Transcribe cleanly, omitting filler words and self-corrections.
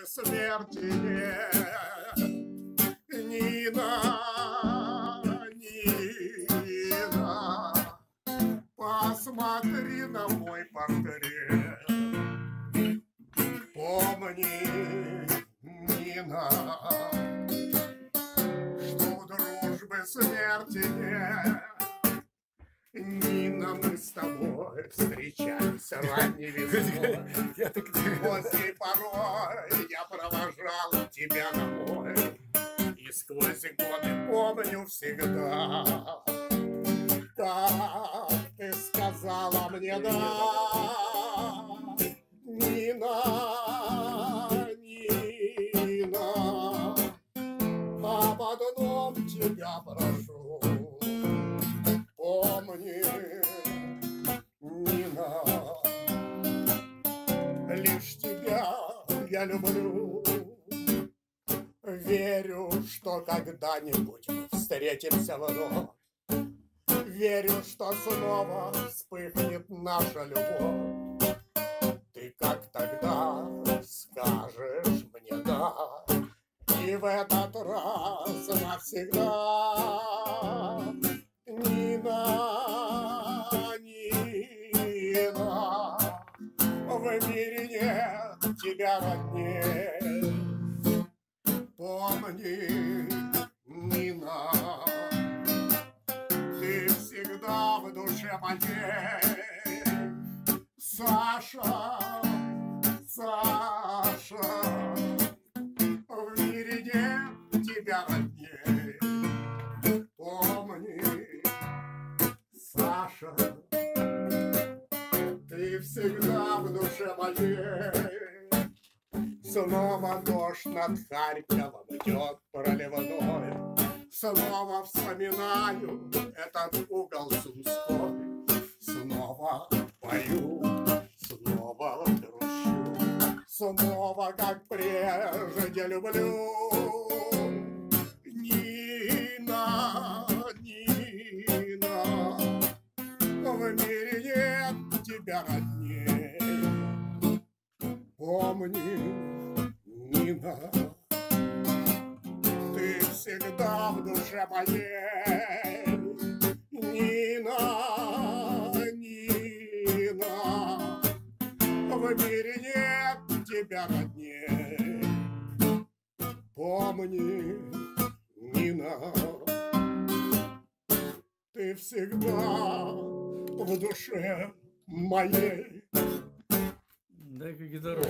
бы смерти нет. Нина, посмотри на мой портрет. Помни, Нина, что дружбы смерти нет. Нина, мы с тобой встречались ранней весной. После порой я провожал тебя домой. И сквозь годы помню всегда. Так ты сказала мне да. Нина, об одном тебя прошу. Помни, Нина, лишь тебя я люблю. Верю, что когда-нибудь мы встретимся вновь. Верю, что снова вспыхнет наша любовь. Ты как тогда скажешь мне да, и в этот раз навсегда. Нина, в мире нет тебя роднее. Помни, Нина, ты всегда в душе моей. Саша, в мире нет тебя роднее. Помни, Саша, ты всегда в душе моей. Снова дождь над Харьковом идет проливной. Снова вспоминаю этот угол Сумской. Снова пою, снова грущу, снова, как прежде, люблю. Нина, в мире нет тебя родней. Помни, Нина, ты всегда в душе моей. Нина, в мире нет тебя родней. Помни, Нина, ты всегда в душе моей. Дай-ка гитару.